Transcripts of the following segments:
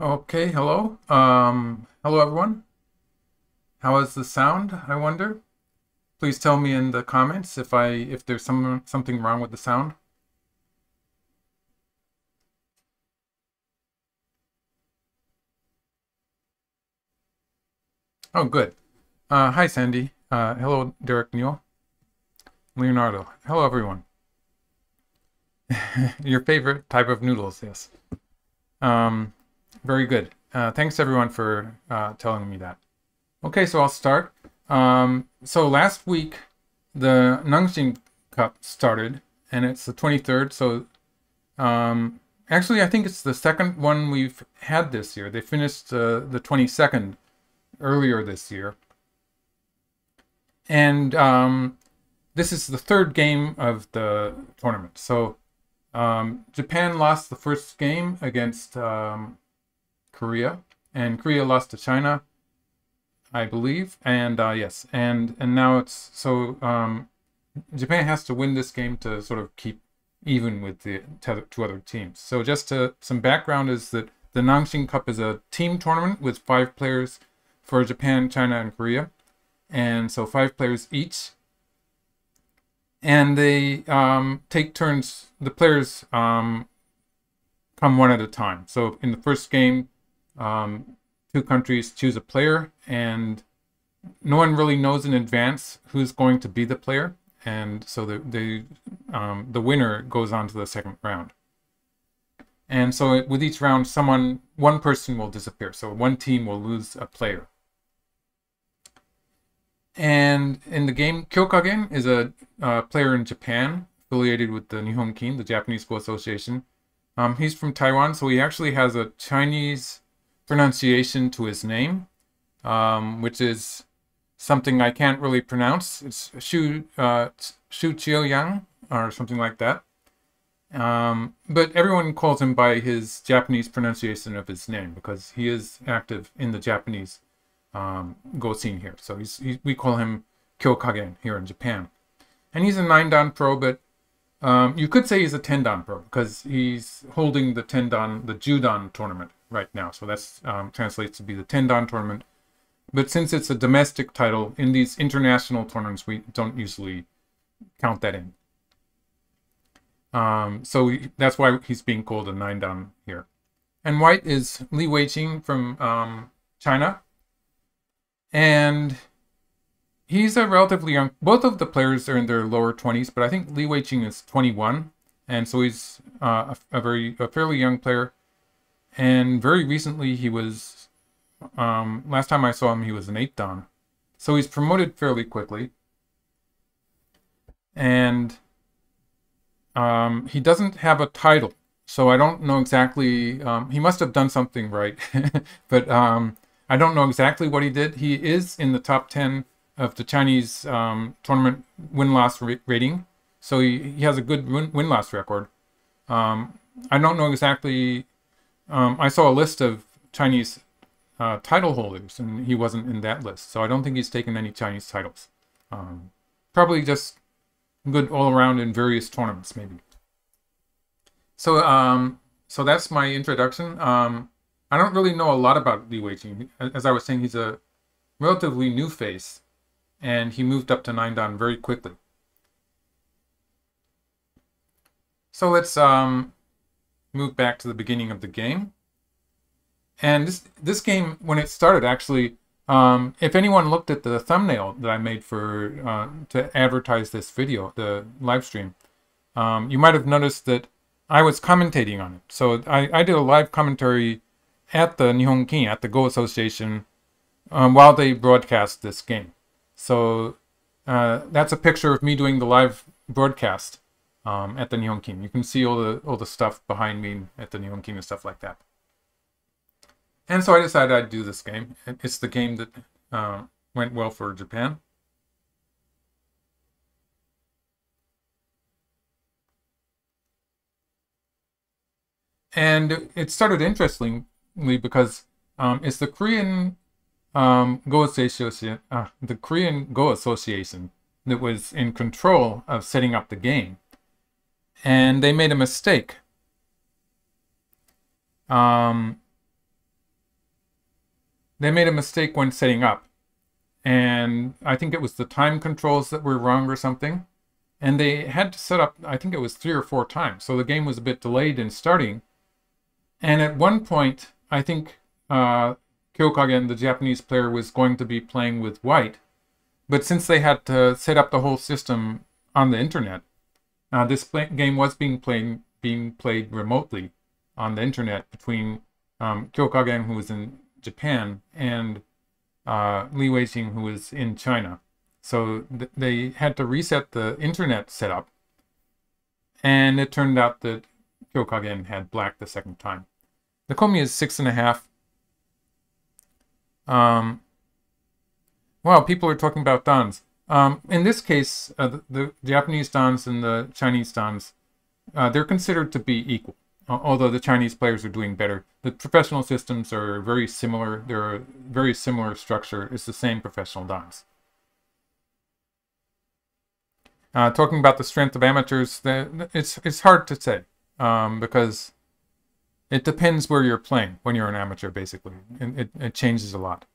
Okay, hello. Hello everyone. How is the sound, I wonder? Please tell me in the comments if there's something wrong with the sound. Oh, good. Hi, Sandy. Hello, Derek Newell. Leonardo. Hello, everyone. Your favorite type of noodles, yes. Very good. Thanks, everyone, for telling me that. Okay, so I'll start. So last week, the Nongshim Cup started, and it's the 23rd. So actually, I think it's the second one we've had this year. They finished the 22nd. Earlier this year, and this is the third game of the tournament. So Japan lost the first game against Korea, and Korea lost to China, I believe. And yes, and now it's so Japan has to win this game to sort of keep even with the two other teams. So just to, some background is that the Nongshim Cup is a team tournament with 5 players for Japan, China, and Korea, and so 5 players each, and they take turns. The players come one at a time. So in the first game, 2 countries choose a player, and no one really knows in advance who's going to be the player, and so the winner goes on to the second round. And so with each round, one person will disappear. So one team will lose a player. And in the game, Kyo Kagen is a player in Japan, affiliated with the Nihon Kiin, the Japanese Go Association. He's from Taiwan, so he actually has a Chinese pronunciation to his name, which is something I can't really pronounce. It's Shu Chiyoyang, or something like that. But everyone calls him by his Japanese pronunciation of his name, because he is active in the Japanese Go scene here. So we call him Kyo Kagen here in Japan. And he's a 9-dan pro, but you could say he's a 10-dan pro, because he's holding the 10-dan, the Judan tournament right now. So that translates to be the 10-dan tournament. But since it's a domestic title, in these international tournaments, we don't usually count that in. So that's why he's being called a 9-dan here. And white is Li Weiqing from China. And he's a relatively young... Both of the players are in their lower 20s, but I think Li Weiqing is 21. And so he's a fairly young player. And very recently he was... last time I saw him, he was an 8-dan. So he's promoted fairly quickly. And he doesn't have a title. So I don't know exactly... he must have done something right. But... I don't know exactly what he did. He is in the top 10 of the Chinese tournament win-loss rating. So he has a good win-loss record. I don't know exactly... I saw a list of Chinese title holders, and he wasn't in that list. So I don't think he's taken any Chinese titles. Probably just good all-around in various tournaments, maybe. So, so that's my introduction. I don't really know a lot about Li Weiqing. As I was saying, he's a relatively new face, and he moved up to 9-dan very quickly. So let's move back to the beginning of the game. And this game, when it started, actually, if anyone looked at the thumbnail that I made for to advertise this video, the live stream, you might have noticed that I was commentating on it. So I did a live commentary at the Nihon Kiin, at the Go Association, while they broadcast this game. So that's a picture of me doing the live broadcast at the Nihon Kiin. You can see all the stuff behind me at the Nihon Kiin and stuff like that. And so I decided I'd do this game. It's the game that went well for Japan. And it started interesting, because it's the Korean Go Association, that was in control of setting up the game, and they made a mistake. they made a mistake when setting up. And I think it was the time controls that were wrong or something. And they had to set up, I think it was 3 or 4 times. So the game was a bit delayed in starting. And at one point, I think Kyo Kagen, the Japanese player, was going to be playing with white. But since they had to set up the whole system on the internet, this game was being played remotely on the internet between Kyo Kagen, who was in Japan, and Li Weiqing, who was in China. So they had to reset the internet setup, and it turned out that Kyo Kagen had black the second time. The komi is 6.5. Wow, people are talking about dons. In this case, the Japanese dons and the Chinese dons, they're considered to be equal, although the Chinese players are doing better. The professional systems are very similar. They're a very similar structure. It's the same professional dons. Talking about the strength of amateurs, it's hard to say because it depends where you're playing when you're an amateur, basically. It changes a lot.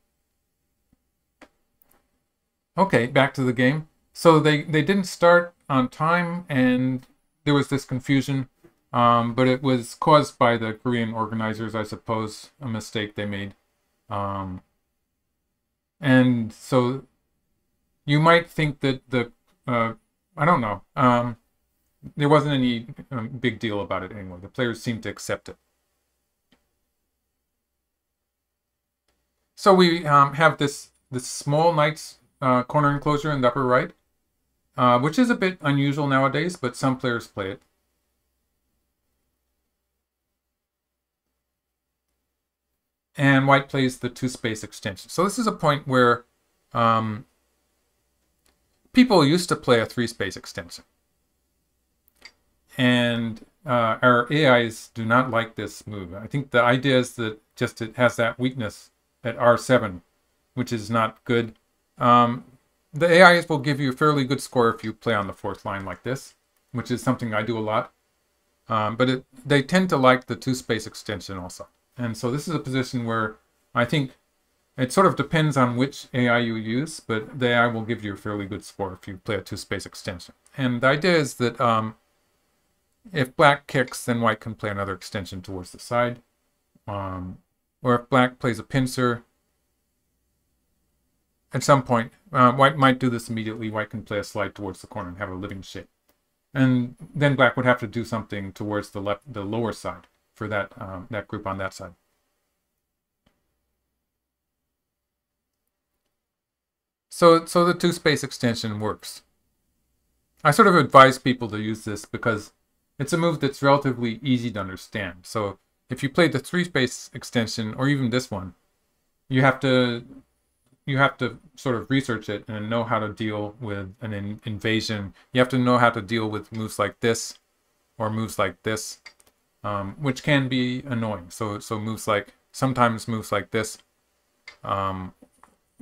Okay, back to the game. So they didn't start on time, and there was this confusion, but it was caused by the Korean organizers, I suppose, a mistake they made. And so you might think that the I don't know. There wasn't any big deal about it anyway. The players seemed to accept it. So we have this small knight's corner enclosure in the upper right, which is a bit unusual nowadays, but some players play it. And white plays the 2-space extension. So this is a point where people used to play a 3-space extension. And our AIs do not like this move. I think the idea is that just it has that weakness at R7, which is not good. The AIs will give you a fairly good score if you play on the 4th line like this, which is something I do a lot. But they tend to like the 2-space extension also. And so this is a position where I think it sort of depends on which AI you use, but the AI will give you a fairly good score if you play a 2-space extension. And the idea is that if black kicks, then white can play another extension towards the side. Or if black plays a pincer, at some point, white might do this immediately. White can play a slide towards the corner and have a living shape. And then black would have to do something towards the lower side for that, that group on that side. So the 2-space extension works. I sort of advise people to use this because it's a move that's relatively easy to understand. So if you play the 3-space extension, or even this one, you have to sort of research it and know how to deal with an invasion. You have to know how to deal with moves like this or moves like this, which can be annoying. So sometimes moves like this.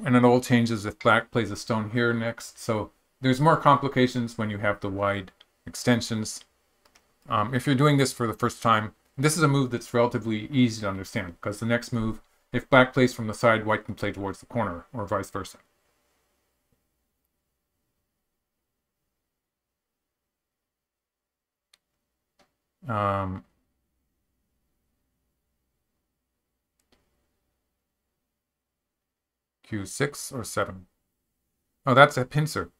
And it all changes if black plays a stone here next. So there's more complications when you have the wide extensions. If you're doing this for the first time, this is a move that's relatively easy to understand because the next move, if black plays from the side, white can play towards the corner or vice versa. Q6 or 7. Oh, that's a pincer.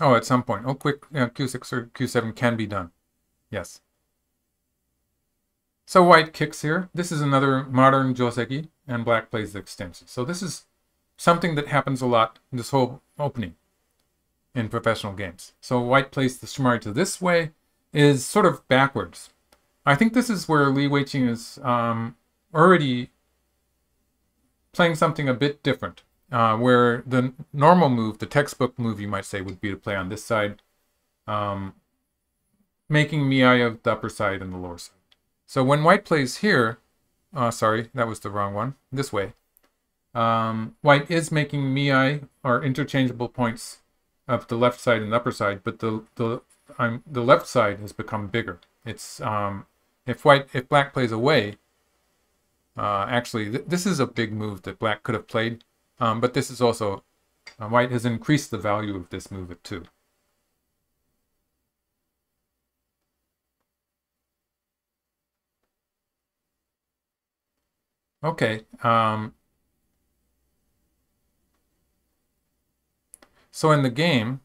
Oh, at some point. Oh, quick, yeah, Q6 or Q7 can be done. Yes. So white kicks here. This is another modern joseki, and black plays the extension. So this is something that happens a lot in this whole opening in professional games. So white plays the shimari to this way is sort of backwards. I think this is where Li Weiqing is already playing something a bit different, where the normal move, the textbook move you might say, would be to play on this side, making miai of the upper side and the lower side. So when white plays here, sorry, that was the wrong one, this way, white is making miai, or interchangeable points, of the left side and the upper side, but the left side has become bigger. It's if black plays away, Actually, this is a big move that black could have played, but this is also... white has increased the value of this move at 2. Okay. So in the game,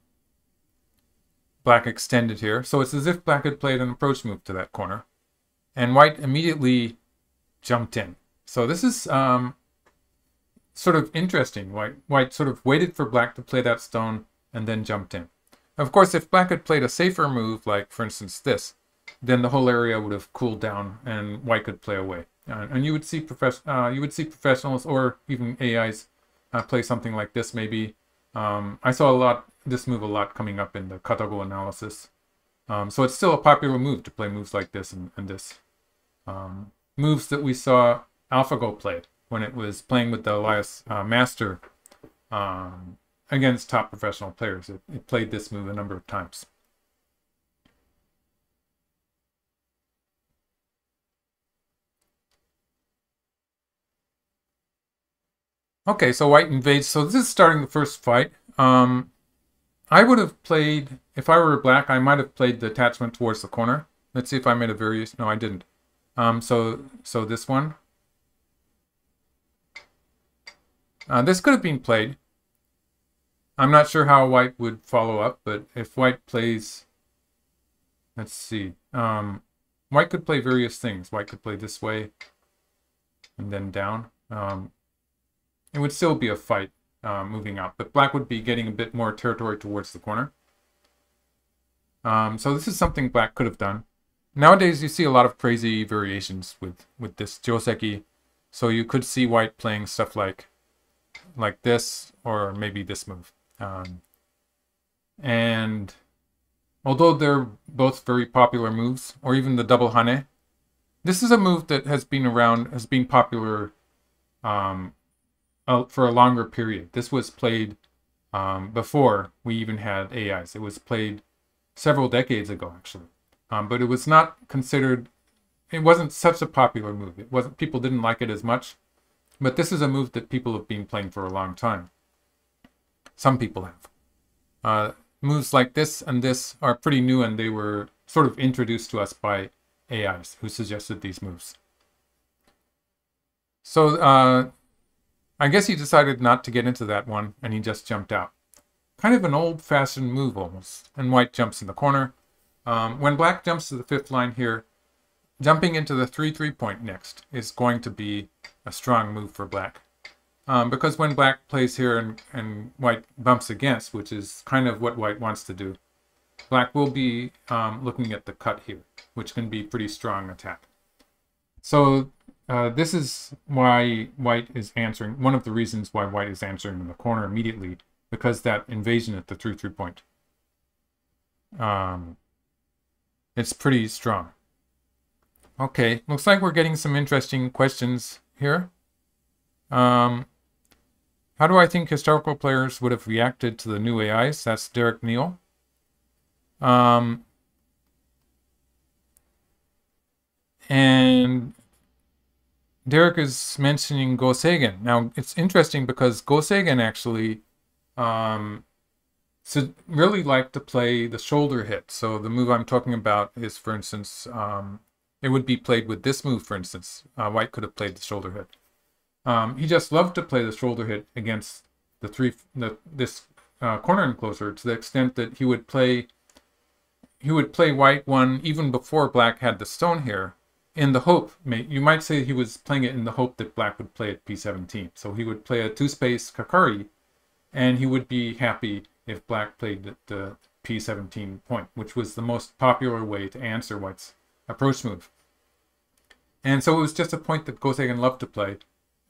black extended here. So it's as if black had played an approach move to that corner. And white immediately jumped in. So this is sort of interesting. White sort of waited for black to play that stone and then jumped in. Of course, if black had played a safer move, like for instance this, then the whole area would have cooled down and white could play away. And you would see professionals or even AIs play something like this. Maybe I saw this move a lot coming up in the KataGo analysis. So it's still a popular move to play moves like this and this. Moves that we saw AlphaGo play when it was playing with the Elias Master against top professional players. It played this move a number of times. Okay, so white invades. So this is starting the first fight. I would have played, if I were black, I might have played the attachment towards the corner. Let's see if I made a variation. No, I didn't. So this one. This could have been played. I'm not sure how white would follow up, but if white plays... Let's see. White could play various things. White could play this way and then down. It would still be a fight moving out, but black would be getting a bit more territory towards the corner. So this is something black could have done. Nowadays, you see a lot of crazy variations with this joseki. So you could see white playing stuff like this, or maybe this move. And although they're both very popular moves, or even the double hane, this is a move that has been around, has been popular for a longer period. This was played before we even had AIs. It was played several decades ago, actually. But it was not considered, it wasn't such a popular move. It wasn't, people didn't like it as much. But this is a move that people have been playing for a long time. Some people have. Moves like this and this are pretty new, and they were sort of introduced to us by AIs who suggested these moves. So I guess he decided not to get into that one, and he just jumped out. Kind of an old-fashioned move almost, and white jumps in the corner. When black jumps to the 5th line here, jumping into the 3-3 point next is going to be a strong move for black. Because when black plays here and white bumps against, which is kind of what white wants to do, black will be looking at the cut here, which can be pretty strong attack. So this is why white is answering, one of the reasons why white is answering in the corner immediately, because that invasion at the 3-3 point, it's pretty strong. Okay, looks like we're getting some interesting questions here. How do I think historical players would have reacted to the new AIs? That's Derek Neal. And Derek is mentioning Go Seigen. Now, it's interesting because Go Seigen actually really liked to play the shoulder hit. So the move I'm talking about is, for instance... it would be played with this move, for instance. White could have played the shoulder hit. He just loved to play the shoulder hit against the this corner enclosure, to the extent that he would play white one even before black had the stone here, in the hope, you might say he was playing it in the hope that black would play at p17. So he would play a 2-space kakari, and he would be happy if black played at the p17 point, which was the most popular way to answer white's approach move. And so it was just a point that Go Seigen loved to play.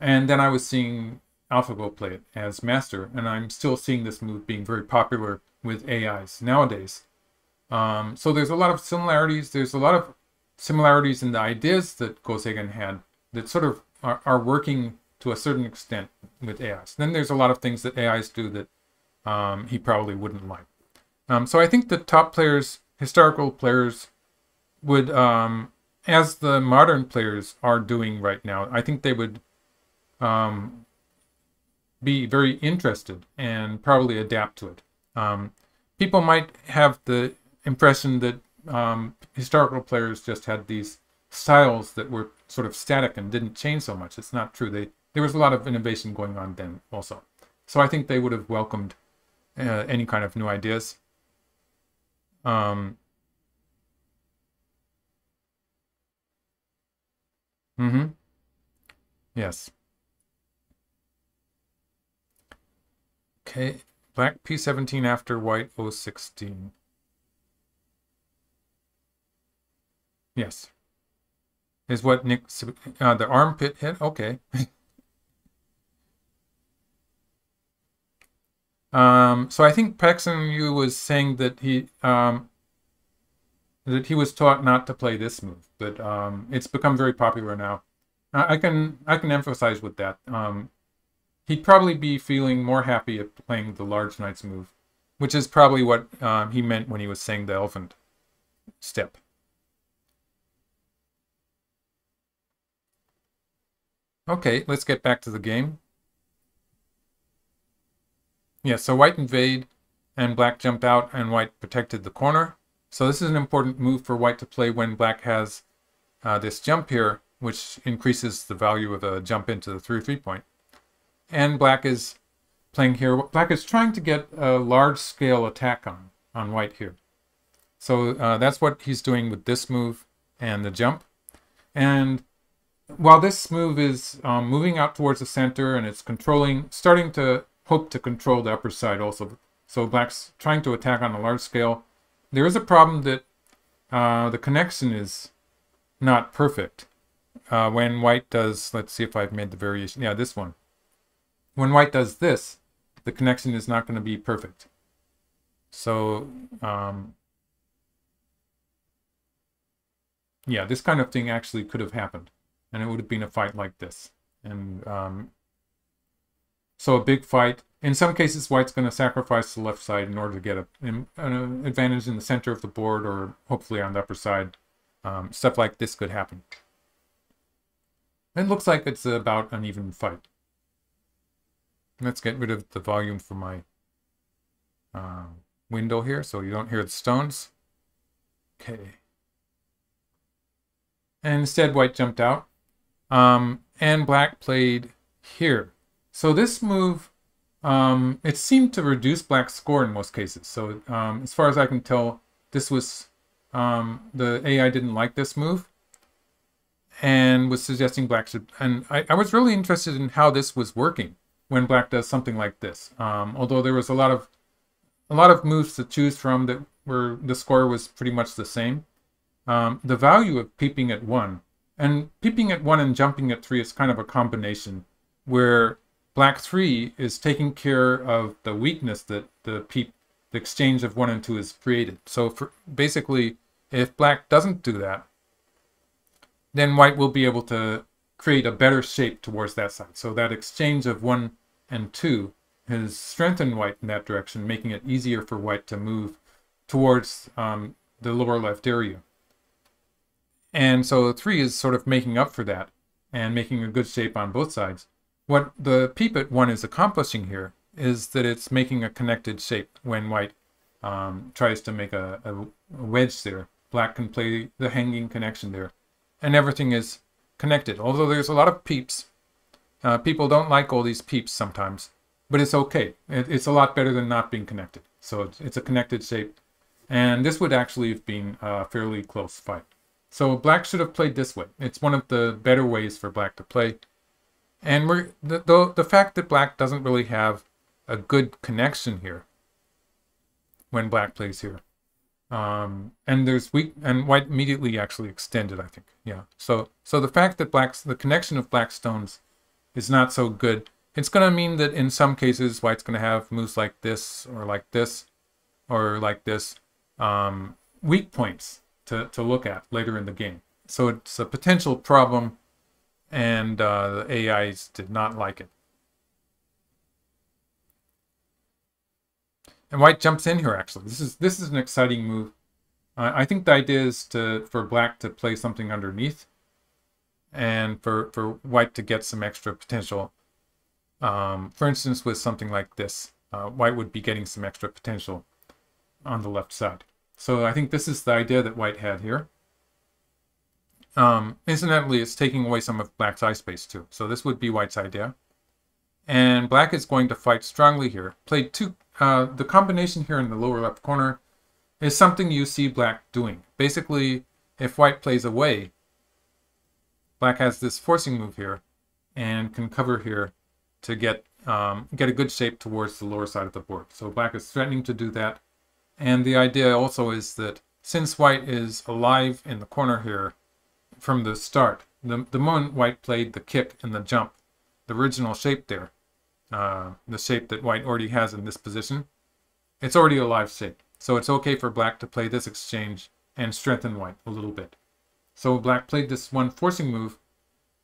And then I was seeing AlphaGo play it as master, and I'm still seeing this move being very popular with AIs nowadays. So there's a lot of similarities. There's a lot of similarities in the ideas that Go Seigen had that sort of are working to a certain extent with AIs. Then there's a lot of things that AIs do that he probably wouldn't like. So I think the top players, historical players, would as the modern players are doing right now, I think they would be very interested and probably adapt to it. People might have the impression that historical players just had these styles that were sort of static and didn't change so much. It's not true. There was a lot of innovation going on then also. So I think they would have welcomed any kind of new ideas. Yes. Okay, black P17 after white O16. Yes. Is what Nick, the armpit hit? Okay. So I think Park Jung-Wang was saying that he was taught not to play this move, but it's become very popular now. I can emphasize with that. He'd probably be feeling more happy at playing the large knight's move, which is probably what he meant when he was saying the elephant step. Okay, let's get back to the game. Yeah, so white invade and black jumped out and white protected the corner. So this is an important move for white to play when black has this jump here, which increases the value of a jump into the through 3 point. And black is playing here. Black is trying to get a large-scale attack on white here. So that's what he's doing with this move and the jump. And while this move is moving out towards the center and it's controlling, starting to hope to control the upper side also. So black's trying to attack on a large scale. There is a problem that the connection is not perfect. When white does, let's see if I've made the variation. Yeah, this one. When white does this, the connection is not going to be perfect. So, yeah, this kind of thing actually could have happened. And it would have been a fight like this. And so a big fight. In some cases, white's going to sacrifice the left side in order to get an advantage in the center of the board or hopefully on the upper side. Stuff like this could happen. It looks like it's about an even fight. Let's get rid of the volume for my window here so you don't hear the stones. Okay. And instead, white jumped out. And black played here. So this move, it seemed to reduce black's score in most cases. So as far as I can tell, this was, the AI didn't like this move and was suggesting black should, and I was really interested in how this was working when black does something like this. Although there was a lot of moves to choose from that were, the score was pretty much the same. The value of peeping at 1, and peeping at 1 and jumping at 3 is kind of a combination where black 3 is taking care of the weakness that the exchange of 1 and 2 is created. So for, basically, if black doesn't do that, then white will be able to create a better shape towards that side. So that exchange of 1 and 2 has strengthened white in that direction, making it easier for white to move towards the lower left area. And so 3 is sort of making up for that and making a good shape on both sides. What the peep at 1 is accomplishing here is that it's making a connected shape when white tries to make a wedge there. Black can play the hanging connection there. And everything is connected. Although there's a lot of peeps. People don't like all these peeps sometimes. But it's okay. It's a lot better than not being connected. So it's a connected shape. And this would actually have been a fairly close fight. So black should have played this way. It's one of the better ways for black to play. And the fact that black doesn't really have a good connection here when black plays here. And there's weak, and white immediately actually extended, I think. Yeah. So the fact that the connection of black stones is not so good, it's going to mean that in some cases white's going to have moves like this or like this or like this, weak points to look at later in the game. So it's a potential problem, and the AIs did not like it. And white jumps in here, actually. This is an exciting move. I think the idea is for black to play something underneath and for white to get some extra potential. For instance, with something like this, white would be getting some extra potential on the left side. So I think this is the idea that white had here. Incidentally, it's taking away some of black's eye space too. So this would be white's idea. And black is going to fight strongly here. Played two. The combination here in the lower left corner is something you see black doing. Basically, if white plays away, black has this forcing move here and can cover here to get a good shape towards the lower side of the board. So black is threatening to do that. And the idea also is that since white is alive in the corner here from the start, the moment white played the kick and the jump, the original shape there, the shape that white already has in this position, it's already a live shape. So it's okay for black to play this exchange and strengthen white a little bit. So black played this one forcing move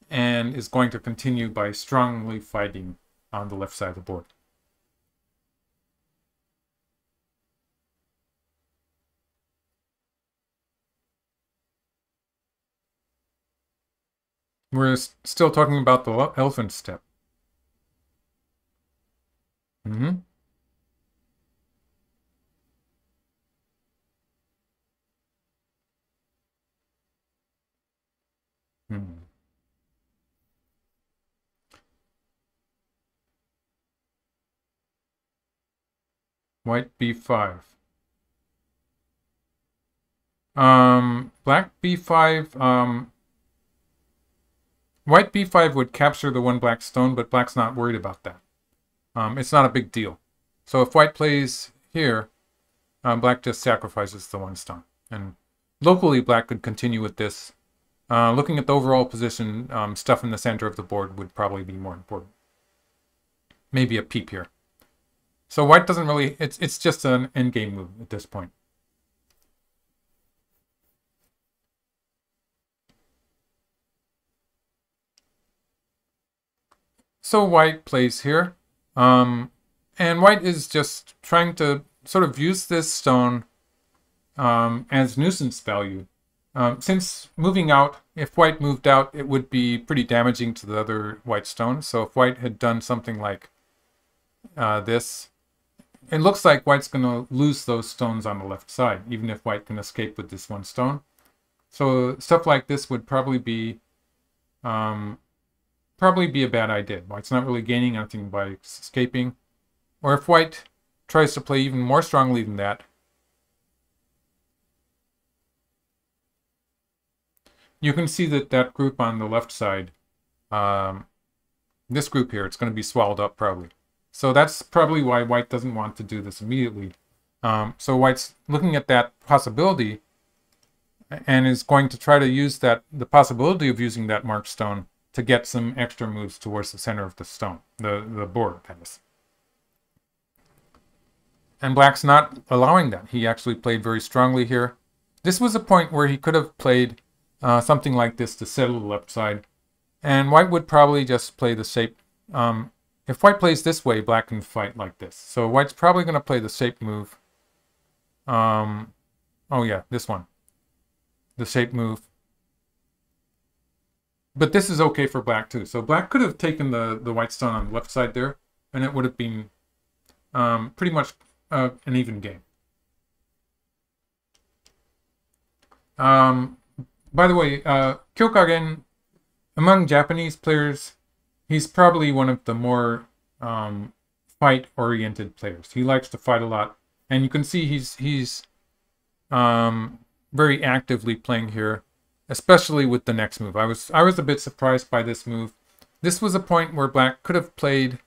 and is going to continue by strongly fighting on the left side of the board. We're still talking about the elephant step. White b5. Black b5. White b5 would capture the one black stone, but black's not worried about that. It's not a big deal. So if white plays here, black just sacrifices the one stone. And locally, black could continue with this. Looking at the overall position, stuff in the center of the board would probably be more important. Maybe a peep here. So white doesn't really, it's just an endgame move at this point. So white plays here, and white is just trying to sort of use this stone as nuisance value. Since moving out, if white moved out, it would be pretty damaging to the other white stone. So if white had done something like this, it looks like white's going to lose those stones on the left side, even if white can escape with this one stone. So stuff like this would probably be a bad idea. White's not really gaining anything by escaping. Or if white tries to play even more strongly than that, you can see that that group on the left side, this group here, it's going to be swallowed up probably. So that's probably why white doesn't want to do this immediately. So white's looking at that possibility and is going to try to use that, the possibility of using that marked stone to get some extra moves towards the center of the stone, the board, that is. And black's not allowing that. He actually played very strongly here. This was a point where he could have played something like this to settle the left side. And white would probably just play the shape. If white plays this way, black can fight like this. So white's probably going to play the shape move. Oh yeah, this one. The shape move. But this is okay for black too. So black could have taken the white stone on the left side there, and it would have been pretty much an even game. By the way, Kyo Kagen, among Japanese players, he's probably one of the more fight-oriented players. He likes to fight a lot, and you can see he's very actively playing here. Especially with the next move. I was a bit surprised by this move. This was a point where black could have played,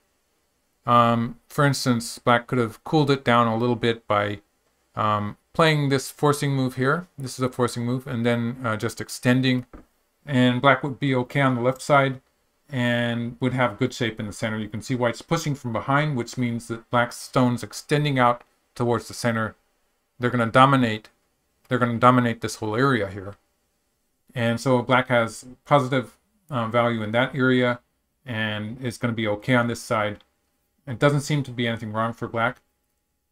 for instance, black could have cooled it down a little bit by playing this forcing move here. This is a forcing move, and then just extending. And black would be okay on the left side and would have good shape in the center. You can see white's pushing from behind, which means that black's stone's extending out towards the center. They're going to dominate. They're going to dominate this whole area here. And so black has positive value in that area and is going to be okay on this side. It doesn't seem to be anything wrong for black.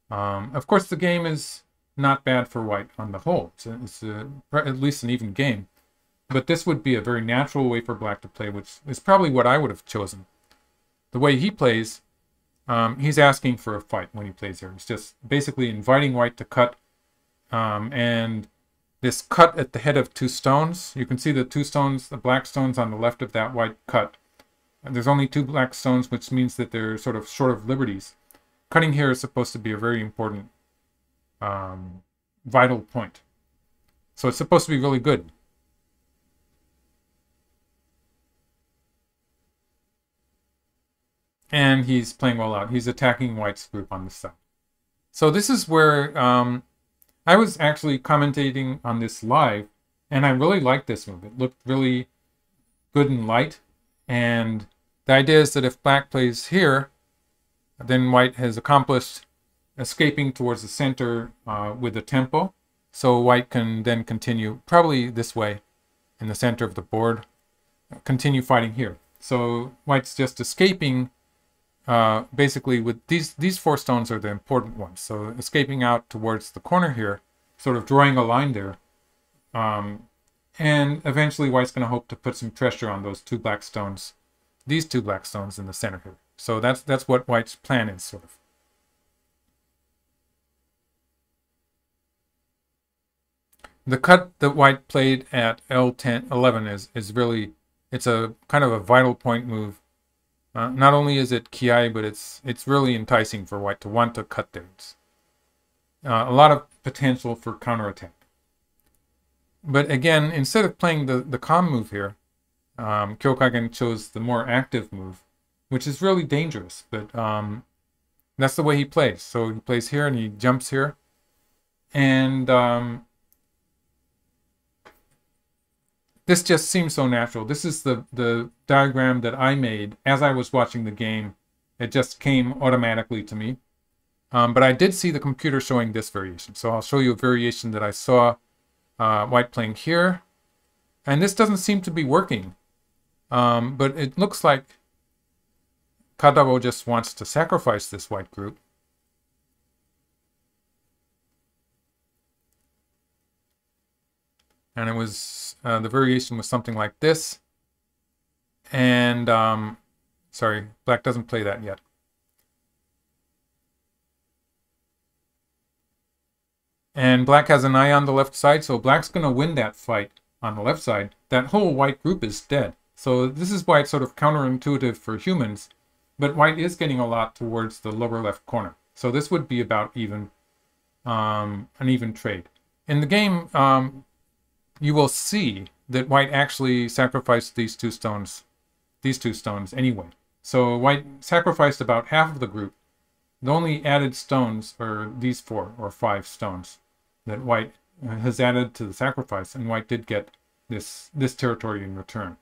Of course, the game is not bad for white on the whole. It's at least an even game. But this would be a very natural way for black to play, which is probably what I would have chosen. The way he plays, he's asking for a fight when he plays here. He's just basically inviting white to cut. And this cut at the head of two stones, you can see the two stones, the black stones on the left of that white cut. And there's only two black stones, which means that they're sort of short of liberties. Cutting here is supposed to be a very important, vital point. So it's supposed to be really good. And he's playing well out. He's attacking white's group on the side. So this is where I was actually commentating on this live, and I really liked this move. It looked really good and light. And the idea is that if black plays here, then white has accomplished escaping towards the center with a tempo. So white can then continue, probably this way, in the center of the board, continue fighting here. So white's just escaping. Basically, with these four stones are the important ones. So escaping out towards the corner here, sort of drawing a line there. And eventually white's going to hope to put some pressure on those two black stones, these two black stones in the center here. So that's what white's plan is, sort of. The cut that white played at L10, 11 is really, it's a kind of a vital point move. Not only is it kiai, but it's really enticing for white to want to cut there. A lot of potential for counterattack. But again, instead of playing the calm move here, Kyo Kagen chose the more active move, which is really dangerous. But that's the way he plays. So he plays here and he jumps here. And this just seems so natural. This is the diagram that I made as I was watching the game. It just came automatically to me. But I did see the computer showing this variation. So I'll show you a variation that I saw white playing here. And this doesn't seem to be working. But it looks like KataGo just wants to sacrifice this white group. And it was, the variation was something like this. And, sorry, black doesn't play that yet. And black has an eye on the left side, so black's going to win that fight on the left side. That whole white group is dead. So this is why it's sort of counterintuitive for humans, but white is getting a lot towards the lower left corner. So this would be about even, an even trade. In the game, you will see that white actually sacrificed these two stones anyway. So white sacrificed about half of the group. The only added stones are these four or five stones that white has added to the sacrifice, and white did get this territory in return,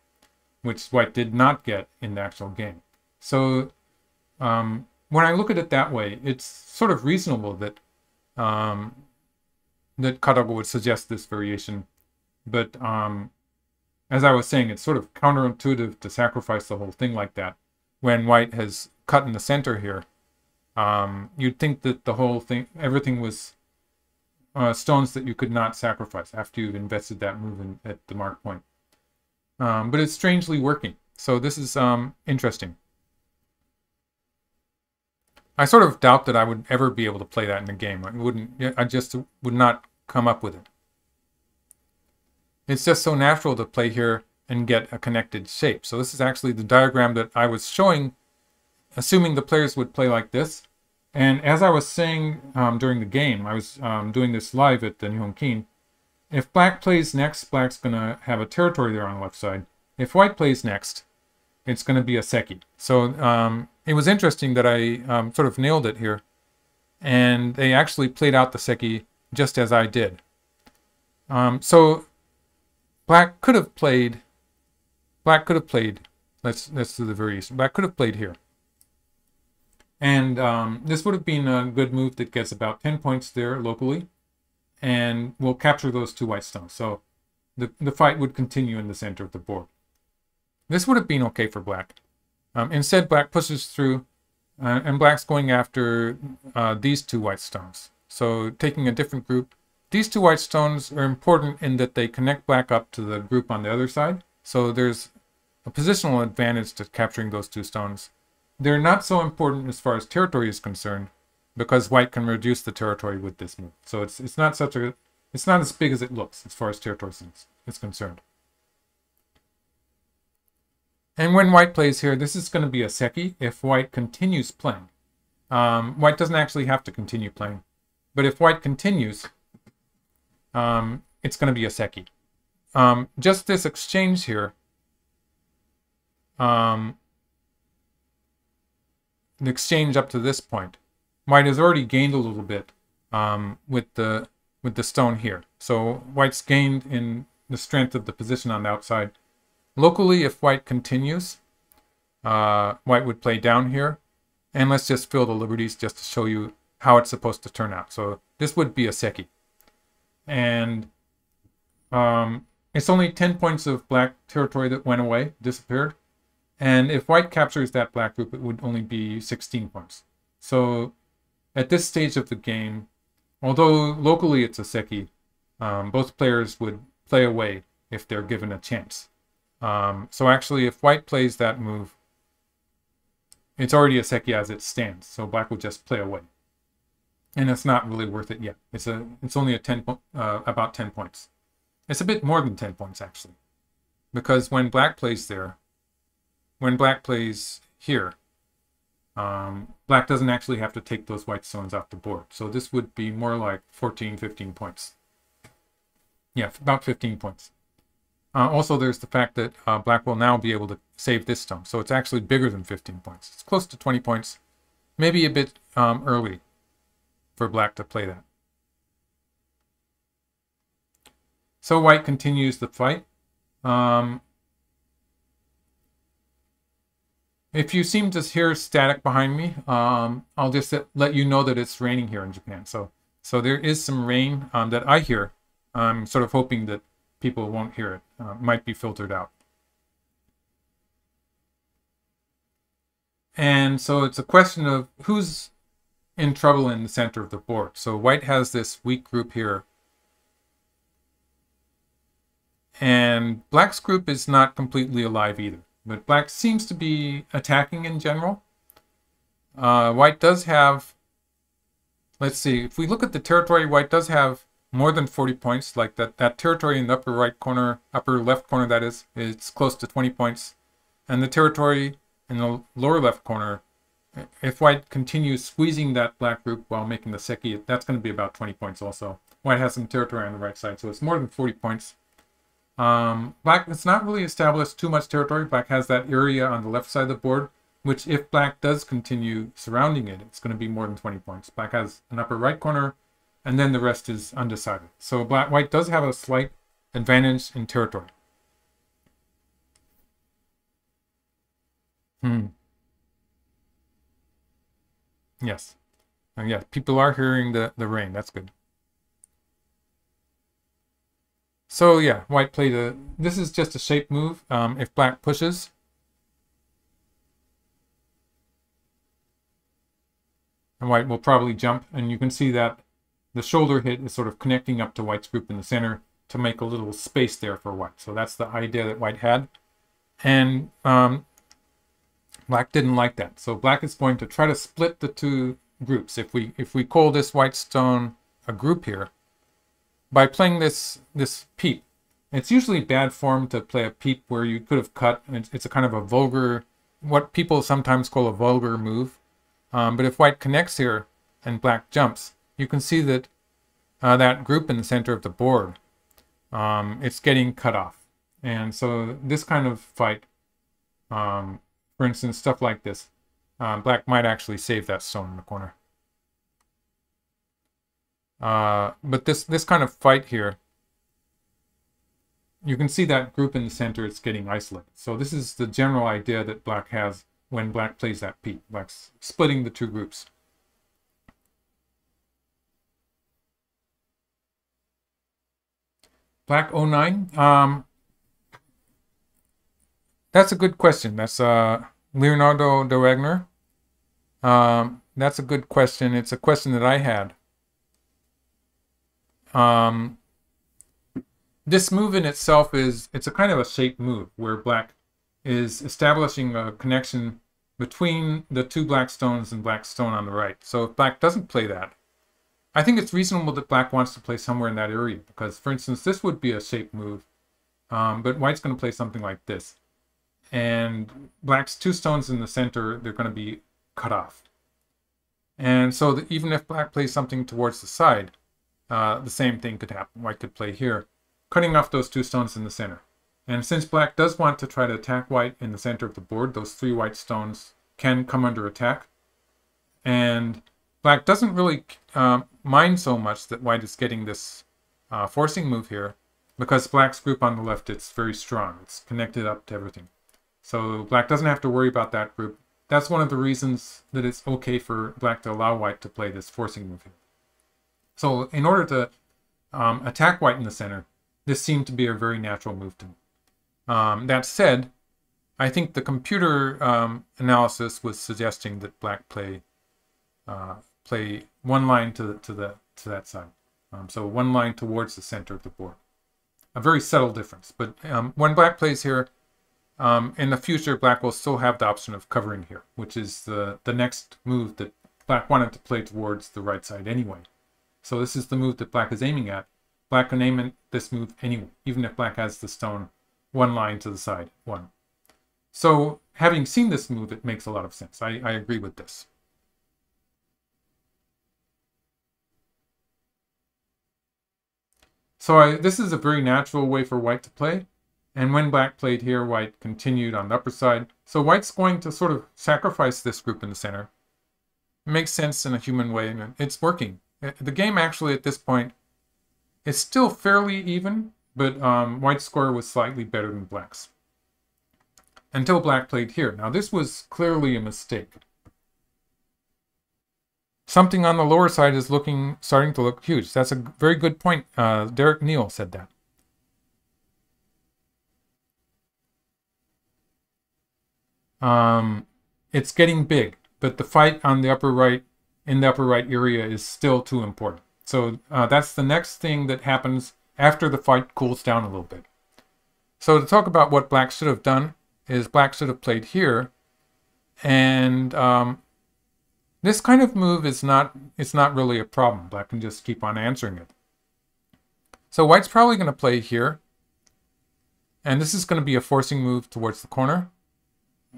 which white did not get in the actual game. So when I look at it that way, it's sort of reasonable that that KataGo would suggest this variation. But as I was saying, it's sort of counterintuitive to sacrifice the whole thing like that. When white has cut in the center here, you'd think that the whole thing, everything was stones that you could not sacrifice after you've invested that move in, at the mark point. But it's strangely working. So this is interesting. I sort of doubt that I would ever be able to play that in a game. I just would not come up with it. It's just so natural to play here and get a connected shape. So this is actually the diagram that I was showing, assuming the players would play like this. And as I was saying during the game, I was doing this live at the Nihon Kiin, if black plays next, black's going to have a territory there on the left side. If white plays next, it's going to be a seki. So it was interesting that I sort of nailed it here. And they actually played out the seki just as I did. So black could have played, let's do the variation. Black could have played here. And this would have been a good move that gets about 10 points there locally. And we'll capture those two white stones. So the fight would continue in the center of the board. This would have been okay for black. Instead, black pushes through, and black's going after these two white stones. So taking a different group. These two white stones are important in that they connect black up to the group on the other side. So there's a positional advantage to capturing those two stones. They're not so important as far as territory is concerned, because white can reduce the territory with this move. So it's not as big as it looks as far as territory is concerned. And when white plays here, this is going to be a seki if white continues playing. White doesn't actually have to continue playing, but if white continues, it's going to be a seki. Just this exchange here, the exchange up to this point, white has already gained a little bit with the stone here. So white's gained in the strength of the position on the outside. Locally, if white continues, white would play down here. And let's just fill the liberties just to show you how it's supposed to turn out. So this would be a seki. And it's only 10 points of black territory that went away, disappeared. And if white captures that black group, it would only be 16 points. So at this stage of the game, although locally it's a seki, both players would play away if they're given a chance. So actually, if white plays that move, it's already a seki as it stands. So black will just play away, and it's not really worth it yet. It's only a about 10 points. It's a bit more than 10 points actually, because when black plays there, when black plays here, black doesn't actually have to take those white stones off the board. So this would be more like 14, 15 points. Yeah, about 15 points. Also, there's the fact that black will now be able to save this stone. So it's actually bigger than 15 points. It's close to 20 points, maybe a bit early for black to play that. So white continues the fight. If you seem to hear static behind me, I'll just let you know that it's raining here in Japan. So there is some rain that I hear. I'm sort of hoping that people won't hear it. Might be filtered out. And so it's a question of who's in trouble in the center of the board. So white has this weak group here. And black's group is not completely alive either. But black seems to be attacking in general. White does have, let's see, if we look at the territory, white does have more than 40 points, like that territory in the upper right corner, upper left corner that is, it's close to 20 points. And the territory in the lower left corner, if white continues squeezing that black group while making the seki, that's going to be about 20 points also. White has some territory on the right side, so it's more than 40 points. Black has not really established too much territory. Black has that area on the left side of the board, which if black does continue surrounding it, it's going to be more than 20 points. Black has an upper right corner, and then the rest is undecided. So white does have a slight advantage in territory. Yes. And yeah, people are hearing the rain. That's good. So yeah, white played this is just a shape move if black pushes. And white will probably jump, and you can see that the shoulder hit is sort of connecting up to white's group in the center to make a little space there for white. So that's the idea that white had. And black didn't like that. So black is going to try to split the two groups. If we call this white stone a group here, by playing this peep, it's usually bad form to play a peep where you could have cut. It's a kind of a vulgar, what people sometimes call a vulgar move. But if white connects here and black jumps, you can see that that group in the center of the board, it's getting cut off. And so this kind of fight, for instance, stuff like this, black might actually save that stone in the corner. But this kind of fight here, you can see that group in the center, it's getting isolated. So this is the general idea that black has when black plays that peep. Black's splitting the two groups. Black 09? That's a good question. That's Leonardo de Wagner. That's a good question. It's a question that I had. This move in itself is, it's a kind of a shape move where black is establishing a connection between the two black stones and black stone on the right. So if black doesn't play that, I think it's reasonable that black wants to play somewhere in that area, because, for instance, this would be a shape move, but white's going to play something like this. And black's two stones in the center, they're going to be cut off. And so that even if black plays something towards the side, the same thing could happen. White could play here, cutting off those two stones in the center. And since black does want to try to attack white in the center of the board, those three white stones can come under attack. And black doesn't really mind so much that white is getting this forcing move here, because black's group on the left, it's very strong. It's connected up to everything. So black doesn't have to worry about that group. That's one of the reasons that it's okay for black to allow white to play this forcing move here. So in order to attack white in the center, this seemed to be a very natural move to me. That said, I think the computer analysis was suggesting that black play one line to that side, so one line towards the center of the board. A very subtle difference, but when black plays here, in the future black will still have the option of covering here, which is the next move that black wanted to play towards the right side anyway. So this is the move that black is aiming at. Black can aim at this move anyway, even if black has the stone one line to the side, one. So having seen this move, it makes a lot of sense. I agree with this. So this is a very natural way for white to play. And when black played here, white continued on the upper side. So white's going to sort of sacrifice this group in the center. It makes sense in a human way, and it's working. The game actually at this point is still fairly even, but white's score was slightly better than black's. Until black played here. Now this was clearly a mistake. Something on the lower side is starting to look huge. That's a very good point. Derek Neal said that. It's getting big, but the fight on the upper right, in the upper right area, is still too important. So that's the next thing that happens after the fight cools down a little bit. So to talk about what black should have done is black should have played here, and this kind of move is not really a problem. Black can just keep on answering it. So white's probably going to play here, and this is going to be a forcing move towards the corner.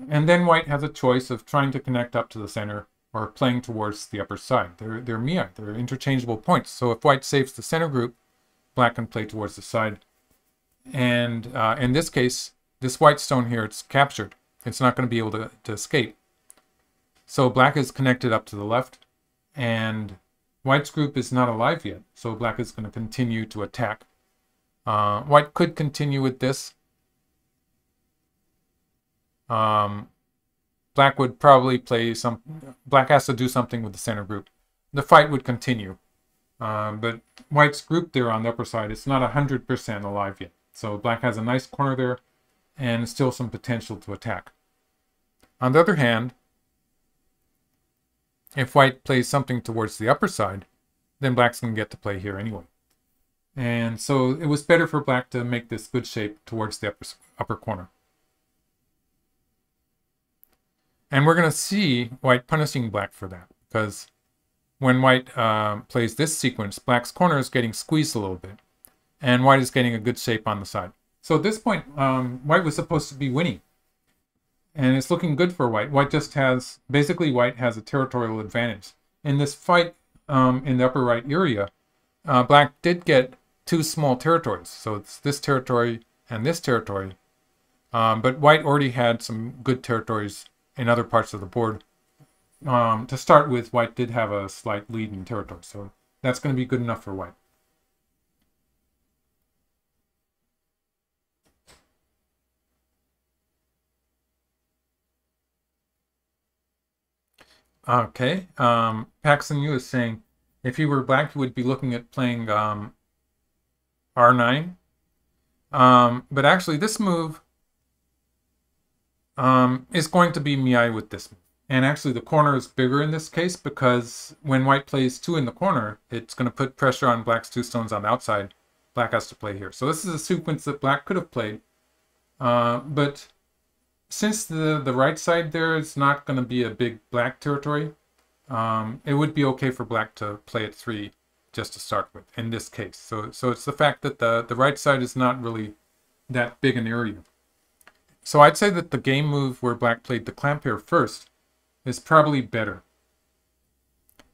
And then white has a choice of trying to connect up to the center or playing towards the upper side. They're miai, they're interchangeable points. So if white saves the center group, black can play towards the side. And in this case, this white stone here, it's captured. It's not going to be able to escape. So black is connected up to the left, and white's group is not alive yet. So black is going to continue to attack. White could continue with this. Black would probably play black has to do something with the center group. The fight would continue, but white's group there on the upper side, it's not 100% alive yet. So black has a nice corner there and still some potential to attack. On the other hand, if white plays something towards the upper side, then black's going to get to play here anyway. And so it was better for black to make this good shape towards the upper corner. And we're going to see white punishing black for that, because when white plays this sequence, black's corner is getting squeezed a little bit, and white is getting a good shape on the side. So at this point, white was supposed to be winning, and it's looking good for white. White just has, basically white has a territorial advantage. In this fight in the upper right area, black did get two small territories. So it's this territory and this territory, but white already had some good territories in other parts of the board. To start with, white did have a slight lead in territory, so that's going to be good enough for white. Okay, Paxson Yu is saying, if he were black, he would be looking at playing R9. But actually, this move is going to be miai with this move. And actually the corner is bigger in this case because when white plays 2 in the corner, it's going to put pressure on black's 2 stones on the outside. Black has to play here. So this is a sequence that black could have played. But since the right side there is not going to be a big black territory, it would be okay for black to play at 3 just to start with in this case. So it's the fact that the right side is not really that big an area. So I'd say that the game move where black played the clamp here first is probably better.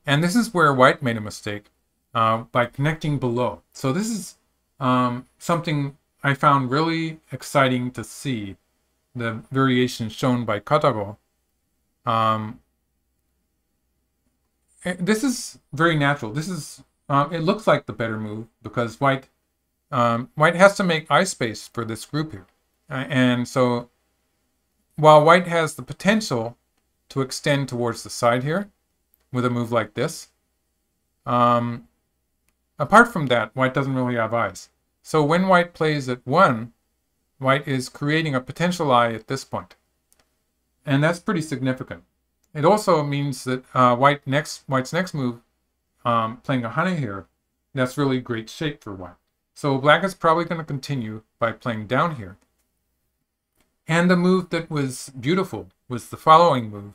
And this is where white made a mistake by connecting below. So this is something I found really exciting to see, the variation shown by KataGo. This is very natural. This is it looks like the better move because white has to make eye space for this group here. And so while white has the potential to extend towards the side here with a move like this. Apart from that, white doesn't really have eyes. So when white plays at 1, white is creating a potential eye at this point. And that's pretty significant. It also means that white's next move, playing a hana here, that's really great shape for white. So black is probably going to continue by playing down here. And the move that was beautiful was the following move,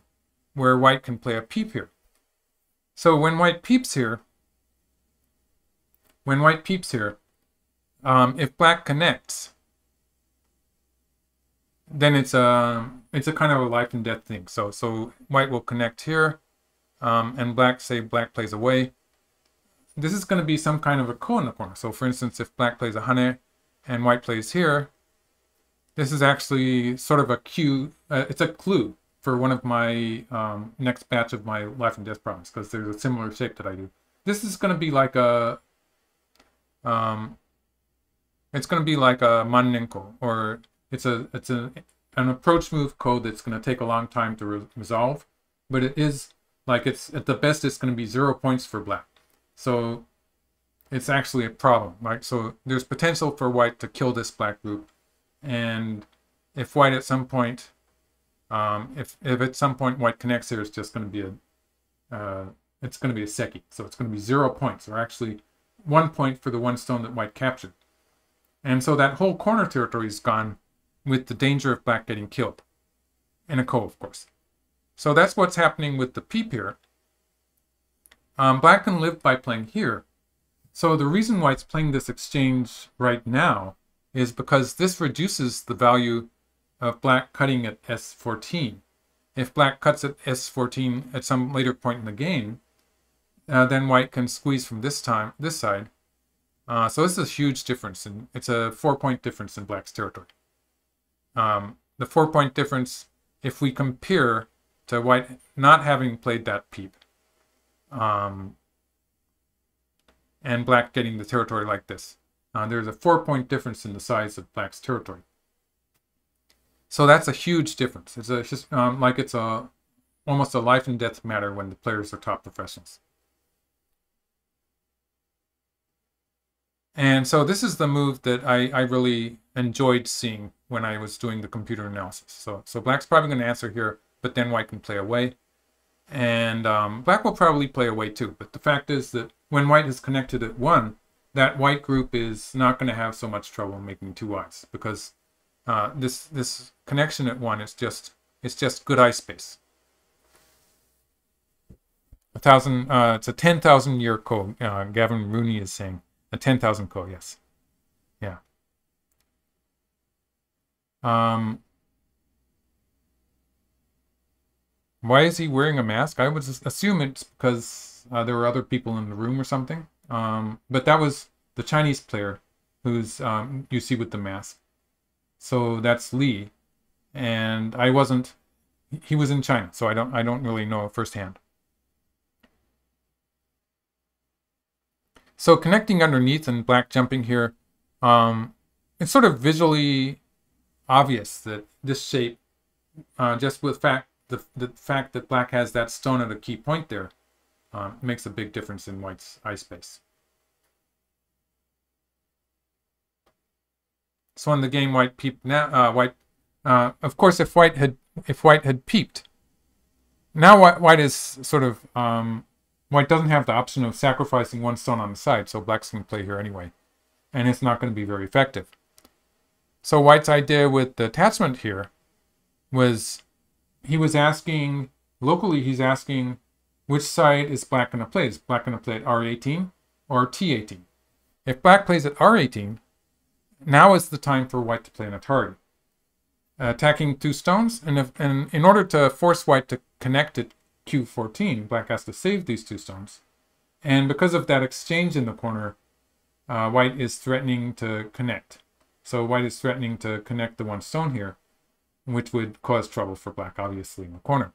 where white can play a peep here. So when white peeps here, if black connects, then it's a kind of a life and death thing. So white will connect here, and black, say black plays away. This is going to be some kind of a ko in the corner. So for instance, if black plays a hane and white plays here, this is actually sort of a cue, it's a clue for one of my next batch of my life and death problems, because there's a similar shape that I do. This is going to be like a, it's going to be like a manninko, or it's an approach move code that's going to take a long time to resolve, but it is, like, it's at the best it's going to be 0 points for black. So it's actually a problem, right? So there's potential for white to kill this black group. And if white at some point, if at some point white connects here, it's just going to be a, it's going to be a seki. So it's going to be 0 points, or actually 1 point for the 1 stone that white captured. And so that whole corner territory is gone, with the danger of black getting killed. In a ko, of course. So that's what's happening with the peep here. Black can live by playing here. So the reason white's playing this exchange right now is because this reduces the value of black cutting at s14. If black cuts at s14 at some later point in the game, then white can squeeze from this side. So this is a huge difference, and it's a 4-point difference in black's territory. The 4-point difference, if we compare to white not having played that peep, and black getting the territory like this. There's a 4-point difference in the size of black's territory. So that's a huge difference. It's just like it's a almost a life and death matter when the players are top professionals. And so this is the move that I really enjoyed seeing when I was doing the computer analysis. So black's probably going to answer here, but then white can play away. And black will probably play away too. But the fact is that when white is connected at 1, that white group is not going to have so much trouble making 2 eyes, because this connection at 1 is just good eye space. It's a 10,000-year ko. Gavin Rooney is saying a 10,000 ko. Yes, yeah. Why is he wearing a mask? I would assume it's because there were other people in the room or something. But that was the Chinese player who's you see with the mask. So that's Li, and I wasn't. He was in China, so I don't really know firsthand. So connecting underneath and black jumping here, it's sort of visually obvious that this shape, just with the fact that black has that stone at a key point there. Makes a big difference in white's eye space. So in the game, white peeped now. Of course, if white had peeped, Now white is sort of, white doesn't have the option of sacrificing one stone on the side, so black's going to play here anyway. And it's not going to be very effective. So white's idea with the attachment here was, he was asking, locally he's asking, which side is black going to play? Is black going to play at R18 or T18? If black plays at R18, now is the time for white to play an Atari. Attacking two stones, and in order to force white to connect at Q14, black has to save these two stones. And because of that exchange in the corner, white is threatening to connect. So white is threatening to connect the one stone here, which would cause trouble for black, obviously, in the corner.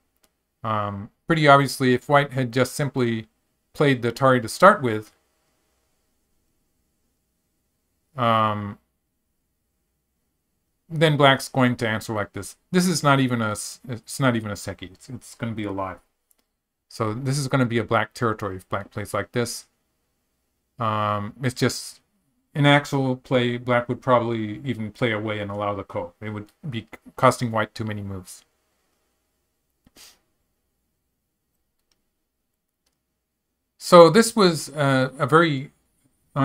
Pretty obviously, if white had just simply played the Atari to start with, then black's going to answer like this. This is not even a, it's not even a seki. It's going to be a live. So this is going to be a black territory if black plays like this. It's just, in actual play, black would probably even play away and allow the ko. It would be costing white too many moves. So this was a very,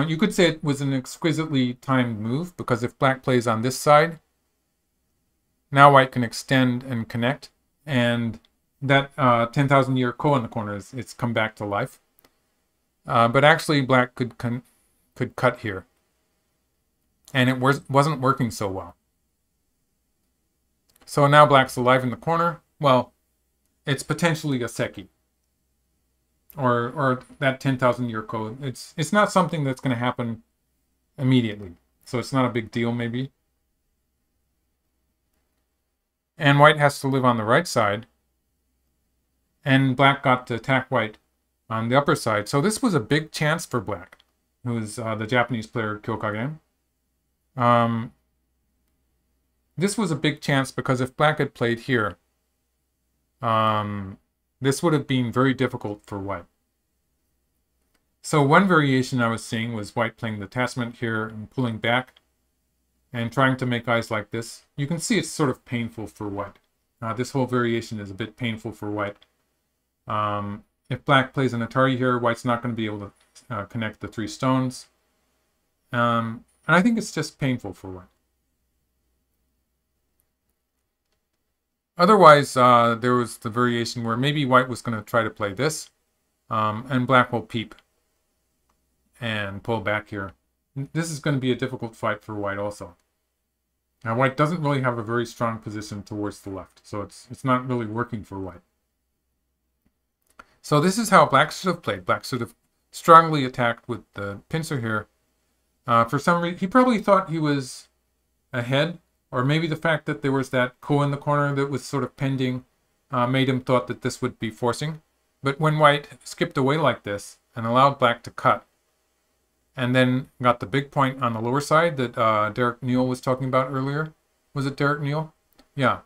you could say it was an exquisitely timed move, because if black plays on this side, now white can extend and connect, and that 10,000 year ko in the corner, it's come back to life. But actually black could cut here, and it wasn't working so well. So now black's alive in the corner. Well, it's potentially a seki, or that 10,000 year ko. It's not something that's going to happen immediately, so it's not a big deal maybe. And white has to live on the right side, and black got to attack white on the upper side. So this was a big chance for black, who is the Japanese player Kyo Kagen. This was a big chance because if black had played here, this would have been very difficult for white. So one variation I was seeing was white playing the attachment here and pulling back and trying to make eyes like this. You can see it's sort of painful for white. This whole variation is a bit painful for white. If black plays an Atari here, white's not going to be able to connect the three stones. And I think it's just painful for white. Otherwise, there was the variation where maybe white was going to try to play this, and black will peep and pull back here. This is going to be a difficult fight for white also. Now, white doesn't really have a very strong position towards the left, so it's not really working for white. So this is how black should have played. Black should have strongly attacked with the pincer here. For some reason, he probably thought he was ahead. Or maybe the fact that there was that ko in the corner that was sort of pending made him thought that this would be forcing. But when white skipped away like this and allowed black to cut, and then got the big point on the lower side that Derek Neal was talking about earlier. Was it Derek Neal? Yeah.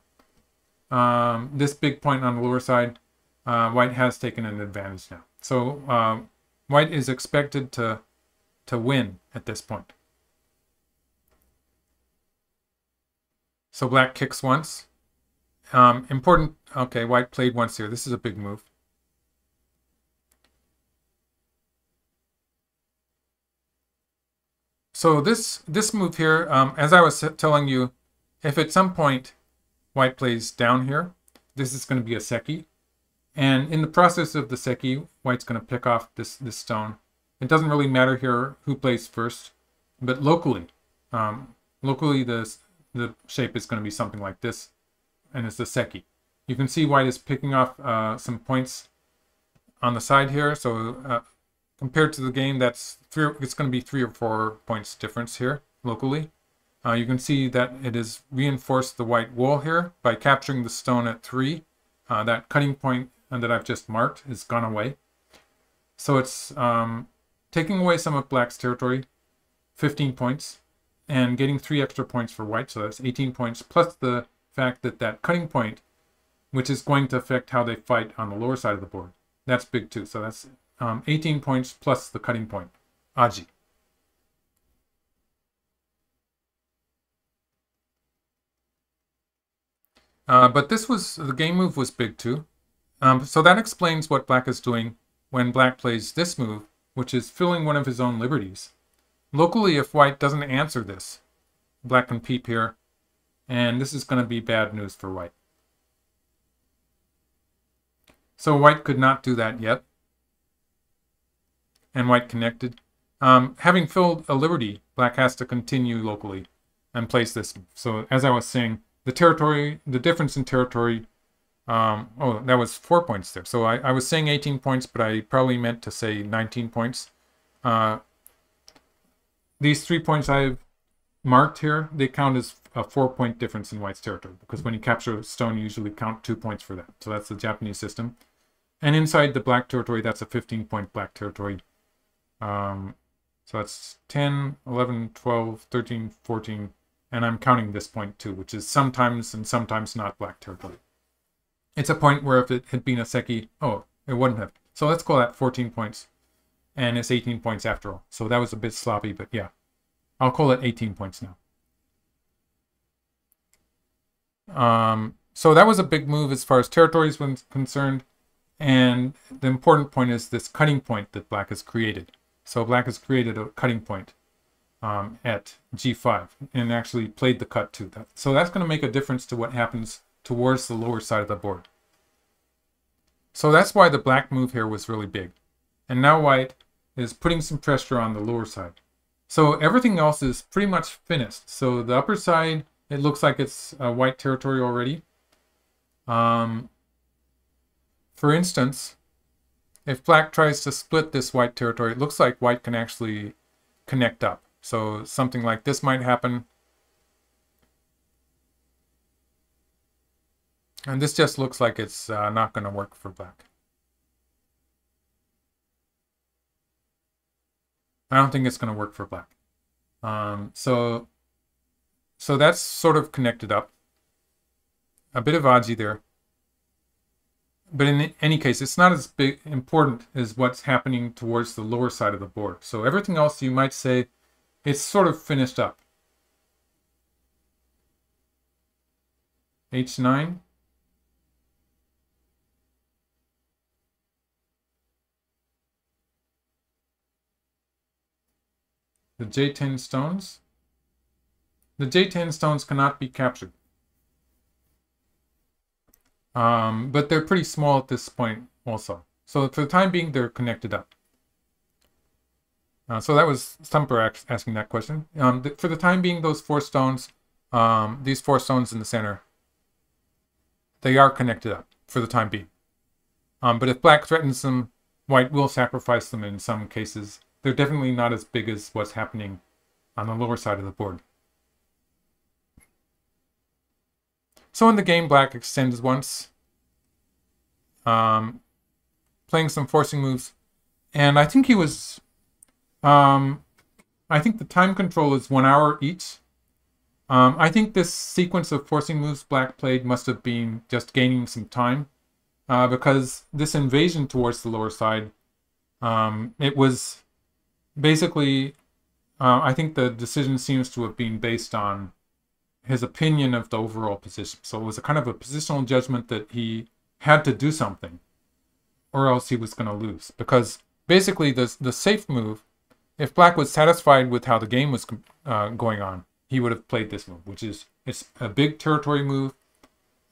This big point on the lower side, white has taken an advantage now. So white is expected to win at this point. So black kicks once. Important. Okay, white played once here. This is a big move. So this move here, as I was telling you, if at some point white plays down here, this is going to be a seki. And in the process of the seki, white's going to pick off this stone. It doesn't really matter here who plays first, but locally. Locally, the shape is going to be something like this, and it's the seki. You can see white is picking off some points on the side here. So compared to the game, that's it's going to be 3 or 4 points difference here locally. You can see that it has reinforced the white wall here by capturing the stone at 3. That cutting point that I've just marked has gone away. So it's taking away some of black's territory, 15 points. And getting 3 extra points for white, so that's 18 points, plus the fact that that cutting point, which is going to affect how they fight on the lower side of the board, that's big too. So that's 18 points plus the cutting point, AGI. But this was, the game move was big too. So that explains what black is doing when black plays this move, which is filling one of his own liberties. Locally, if white doesn't answer this, black can peep here, and this is going to be bad news for white. So white could not do that yet, and white connected. Having filled a liberty, black has to continue locally and place this move. So as I was saying, the difference in territory, oh, that was 4 points there. So I was saying 18 points, but I probably meant to say 19 points. These 3 points I've marked here, they count as a 4 point difference in white's territory, because when you capture a stone, you usually count 2 points for that. So that's the Japanese system. And inside the black territory, that's a 15-point black territory. So that's 10, 11, 12, 13, 14, and I'm counting this point too, which is sometimes and sometimes not black territory. It's a point where if it had been a seki, oh, it wouldn't have. So let's call that 14 points. And it's 18 points after all. So that was a bit sloppy, but yeah. I'll call it 18 points now. So that was a big move as far as territory is concerned. And the important point is this cutting point that black has created. So black has created a cutting point at g5 and actually played the cut too. So that's going to make a difference to what happens towards the lower side of the board. So that's why the black move here was really big. And now white is putting some pressure on the lower side. So everything else is pretty much finished. So the upper side, it looks like it's white territory already. For instance, if black tries to split this white territory, it looks like white can actually connect up. So something like this might happen. And this just looks like it's not going to work for black. I don't think it's going to work for black. So that's sort of connected up. A bit of aji there. But in any case, it's not as big important as what's happening towards the lower side of the board. So everything else, you might say, it's sort of finished up. h9. The J10 stones. The J10 stones cannot be captured. But they're pretty small at this point also. So for the time being, they're connected up. So that was Stumper asking that question. For the time being, those four stones, these four stones in the center, they are connected up for the time being. But if black threatens them, white will sacrifice them in some cases. They're definitely not as big as what's happening on the lower side of the board. So in the game, black extends once, playing some forcing moves. And I think he was, I think the time control is 1 hour each. I think this sequence of forcing moves black played must have been just gaining some time because this invasion towards the lower side, it was basically, I think the decision seems to have been based on his opinion of the overall position. So it was a kind of a positional judgment that he had to do something or else he was going to lose. Because basically the safe move, if black was satisfied with how the game was going on, he would have played this move, which is it's a big territory move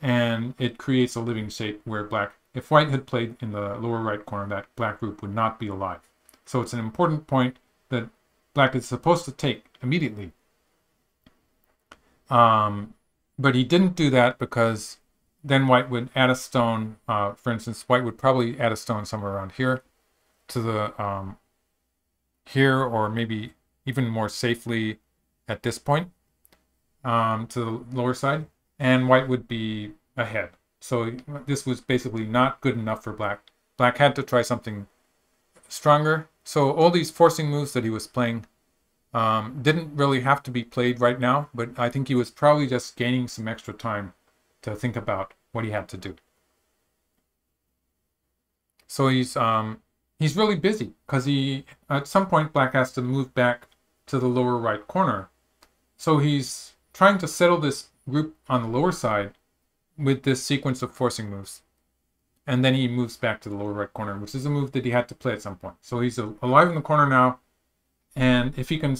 and it creates a living shape where black, if white had played in the lower right corner, that black group would not be alive. So it's an important point that black is supposed to take immediately. But he didn't do that because then white would add a stone. For instance, white would probably add a stone somewhere around here to the here, or maybe even more safely at this point to the lower side, and white would be ahead. So this was basically not good enough for black. Black had to try something stronger. So all these forcing moves that he was playing didn't really have to be played right now, but I think he was probably just gaining some extra time to think about what he had to do. So he's really busy because he at some point black has to move back to the lower right corner. So he's trying to settle this group on the lower side with this sequence of forcing moves. and then he moves back to the lower right corner, which is a move that he had to play at some point. So he's alive in the corner now, and if he can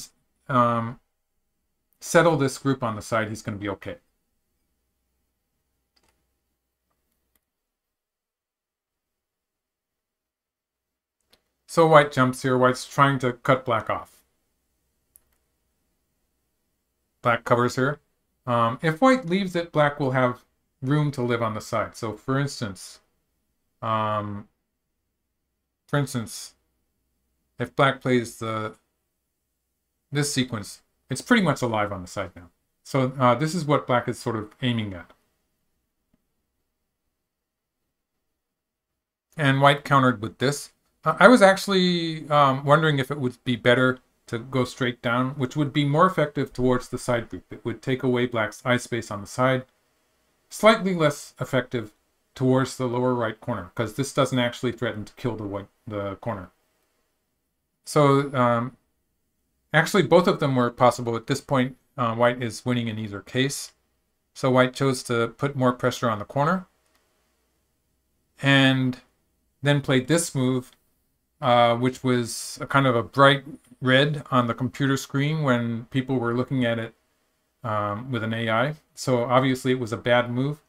settle this group on the side, he's going to be okay. So white jumps here. White's trying to cut black off. Black covers here. If white leaves it, black will have room to live on the side. So for instance, if black plays this sequence, it's pretty much alive on the side now. So this is what black is sort of aiming at. And white countered with this. I was actually wondering if it would be better to go straight down, which would be more effective towards the side group. It would take away black's eye space on the side. Slightly less effective towards the lower right corner, because this doesn't actually threaten to kill the corner. So actually both of them were possible. At this point, white is winning in either case. So white chose to put more pressure on the corner and then played this move, which was a kind of a bright red on the computer screen when people were looking at it with an AI. So obviously it was a bad move.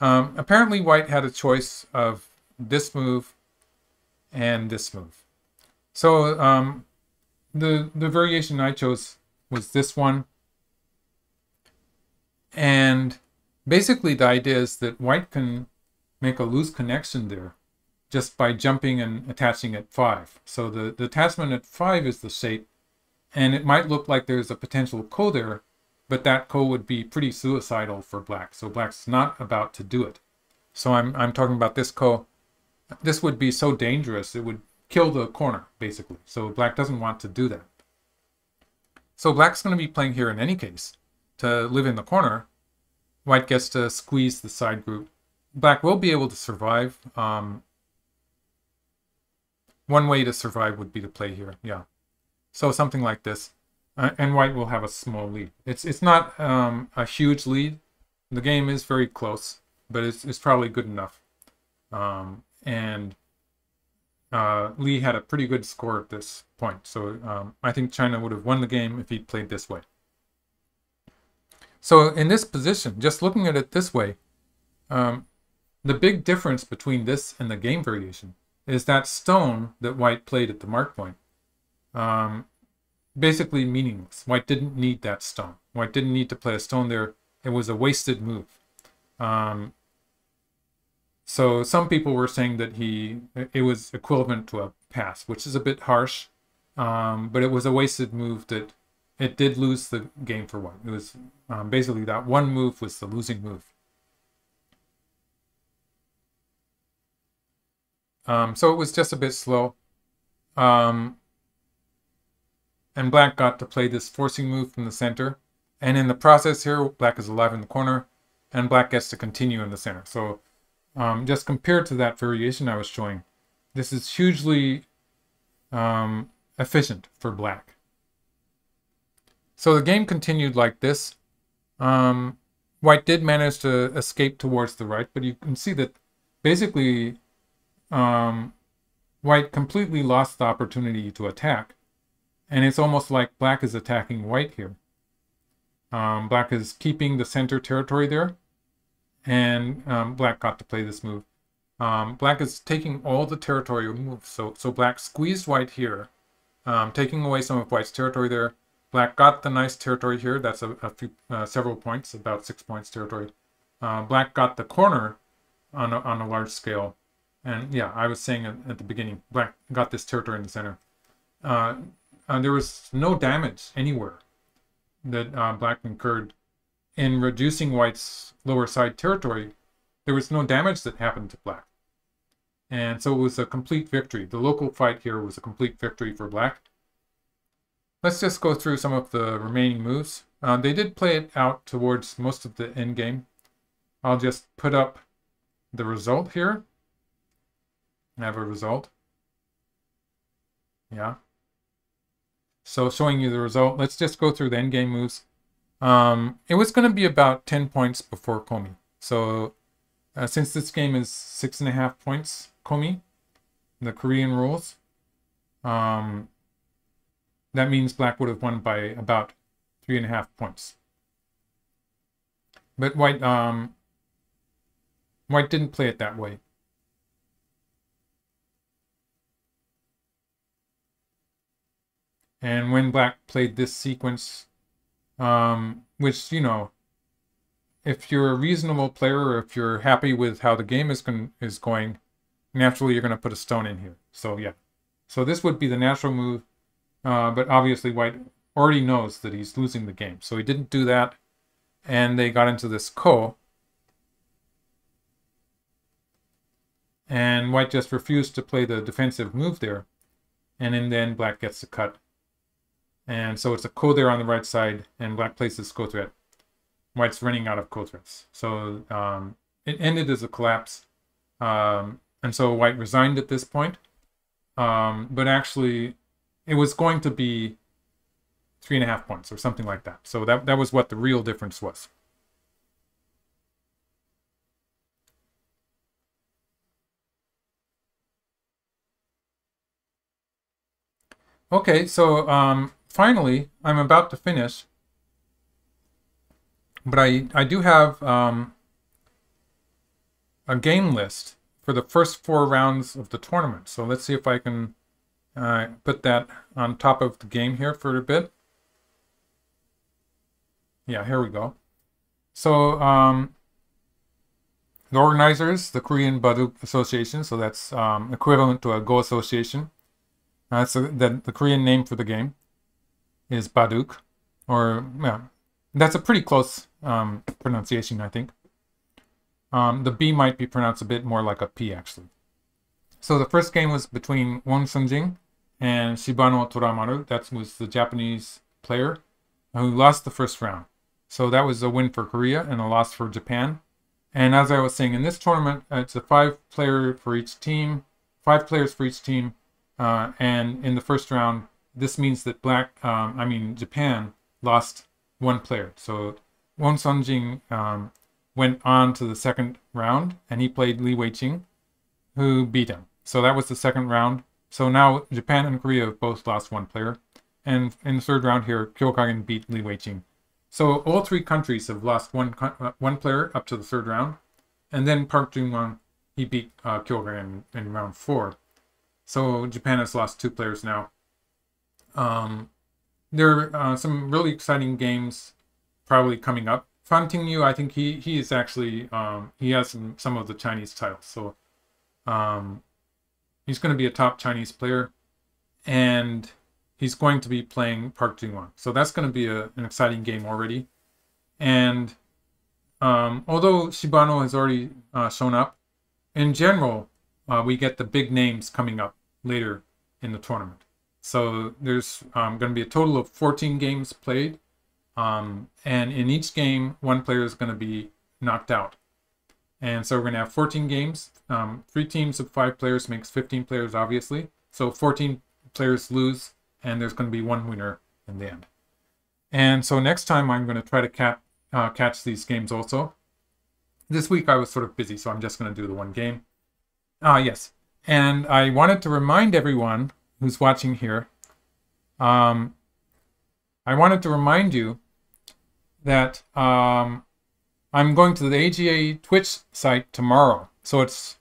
Apparently white had a choice of this move and this move. So the variation I chose was this one. And basically the idea is that white can make a loose connection there just by jumping and attaching at 5. So the attachment at 5 is the shape, and it might look like there's a potential ko there, but that ko would be pretty suicidal for black. So black's not about to do it. So I'm talking about this ko. This would be so dangerous, it would kill the corner, basically. So black doesn't want to do that. So black's going to be playing here in any case to live in the corner. White gets to squeeze the side group. Black will be able to survive. One way to survive would be to play here, yeah. So something like this. And white will have a small lead. It's not a huge lead. The game is very close, but it's probably good enough. Li had a pretty good score at this point. So I think China would have won the game if he played this way. So in this position, just looking at it this way, the big difference between this and the game variation is that stone that white played at the mark point, basically meaningless. White didn't need that stone. White didn't need to play a stone there. It was a wasted move. So some people were saying that it was equivalent to a pass, which is a bit harsh, but it was a wasted move that it did lose the game for white. It was basically that one move was the losing move. So it was just a bit slow. And black got to play this forcing move from the center. And in the process here, black is alive in the corner, and black gets to continue in the center. So just compared to that variation I was showing, this is hugely efficient for black. So the game continued like this. White did manage to escape towards the right, but you can see that basically white completely lost the opportunity to attack, and it's almost like black is attacking white here. Black is keeping the center territory there, and black got to play this move. Black is taking all the territorial moves, so black squeezed white here, taking away some of white's territory there. Black got the nice territory here. That's several points, about 6 points territory. Black got the corner on a large scale. And yeah, I was saying at the beginning, black got this territory in the center. And there was no damage anywhere that black incurred in reducing white's lower side territory. There was no damage that happened to black. And so it was a complete victory. The local fight here was a complete victory for black. Let's just go through some of the remaining moves. They did play it out towards most of the end game. I'll just put up the result here. Have a result. Yeah. So showing you the result, let's just go through the endgame moves. It was going to be about 10 points before Komi. So Since this game is 6.5 points, Komi, the Korean rules, that means black would have won by about 3.5 points. But white didn't play it that way. And when black played this sequence, which, you know, if you're a reasonable player, or if you're happy with how the game is going, naturally you're going to put a stone in here. So yeah, so this would be the natural move, but obviously white already knows that he's losing the game, so he didn't do that, and they got into this ko, and white just refused to play the defensive move there, and then black gets the cut. And so it's a ko there on the right side, and black plays this ko threat. White's running out of ko threats. So it ended as a collapse. And so white resigned at this point. But actually, it was going to be 3.5 points or something like that. So that was what the real difference was. Okay, so finally, I'm about to finish, but I do have a game list for the first 4 rounds of the tournament. So let's see if I can put that on top of the game here for a bit. Yeah, here we go. So the organizers, the Korean Baduk Association, so that's equivalent to a Go Association. So the Korean name for the game is Baduk, or yeah, that's a pretty close pronunciation, I think. The B might be pronounced a bit more like a P, actually. So the first game was between Won Seung-jin and Shibano Toramaru. That was the Japanese player who lost the first round. So that was a win for Korea and a loss for Japan. And as I was saying, in this tournament, it's a 5 player for each team, 5 players for each team. And in the first round, this means that Japan lost 1 player. So Won Seung-jin went on to the second round, and he played Li Weiqing, who beat him. So that was the second round. So now Japan and Korea have both lost 1 player. And in the third round here, Kyo Kagen beat Li Weiqing. So all 3 countries have lost one player up to the third round. And then Park Jung-Wang, he beat Kyo Kagen in round 4. So Japan has lost 2 players now. There are some really exciting games probably coming up. Fan Tingyu, I think he is actually, he has some of the Chinese titles. So he's going to be a top Chinese player, and he's going to be playing Park Jung-Wang. So that's going to be an exciting game already. And although Shibano has already shown up, in general, we get the big names coming up later in the tournament. So there's going to be a total of 14 games played, and in each game 1 player is going to be knocked out. And so we're going to have 14 games. 3 teams of 5 players makes 15 players, obviously. So 14 players lose, and there's going to be 1 winner in the end. And so next time I'm going to try to catch these games also. This week I was sort of busy, so I'm just going to do the 1 game. Yes, and I wanted to remind everyone who's watching here, I wanted to remind you that I'm going to the AGA Twitch site tomorrow. So it's,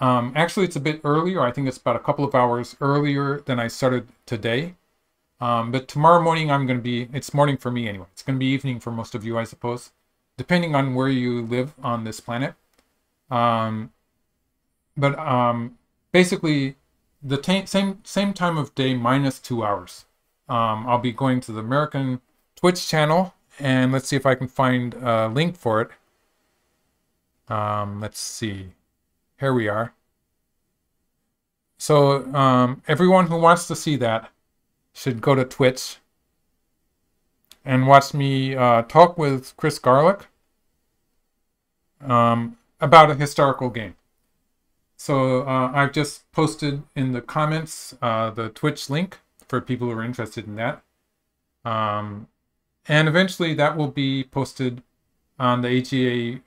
actually it's a bit earlier. I think it's about a couple of hours earlier than I started today. But tomorrow morning I'm going to be, it's morning for me anyway. It's going to be evening for most of you, I suppose, depending on where you live on this planet. But basically, the same time of day minus 2 hours. I'll be going to the American Twitch channel, and let's see if I can find a link for it. Let's see. Here we are. So everyone who wants to see that should go to Twitch and watch me talk with Chris Garlick about a historical game. So I've just posted in the comments the Twitch link for people who are interested in that. And eventually that will be posted on the AGA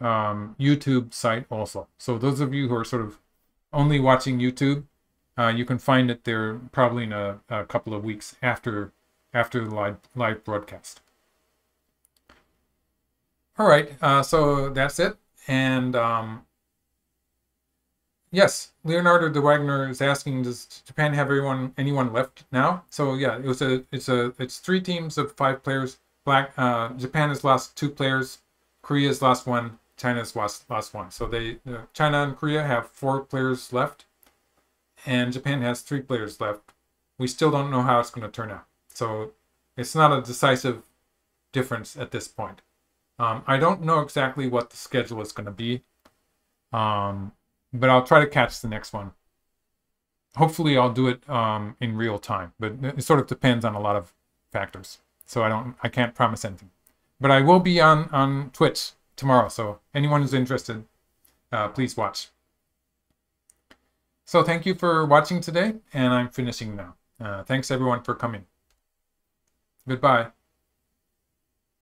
YouTube site also. So those of you who are sort of only watching YouTube, you can find it there probably in a couple of weeks after the live broadcast. All right, so that's it. And yes, Leonardo de Wagner is asking, does Japan have anyone left now? So yeah, it was it's 3 teams of 5 players. Japan has lost 2 players, Korea's lost 1, China's lost 1. So they China and Korea have 4 players left, and Japan has 3 players left. We still don't know how it's going to turn out. So it's not a decisive difference at this point. I don't know exactly what the schedule is going to be, but I'll try to catch the next one. Hopefully I'll do it in real time, but it sort of depends on a lot of factors. So I can't promise anything. But I will be on Twitch tomorrow, so anyone who's interested, please watch. So thank you for watching today, and I'm finishing now. Thanks everyone for coming. Goodbye.